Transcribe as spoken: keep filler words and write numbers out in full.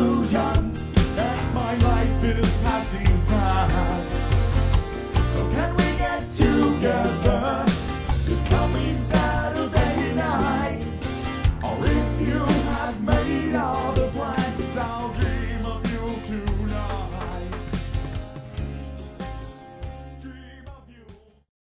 illusion.